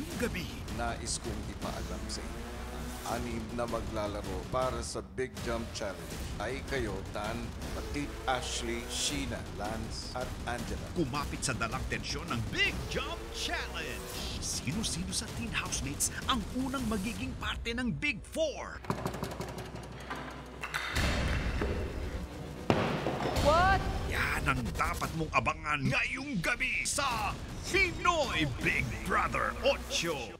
ngayong gabi. Nais kong ipaalam sa inyo ang 6 na maglalaro para sa Big Jump Challenge. Ay kayo, Tan, Patit, Ashley, Sheena, Lance, at Angela. Kumapit sa dalang tensyon ng Big Jump Challenge! Sino-sino sa teen housemates ang unang magiging parte ng Big Four? What? Yan ang dapat mong abangan ngayong gabi sa Pinoy Big Brother 8.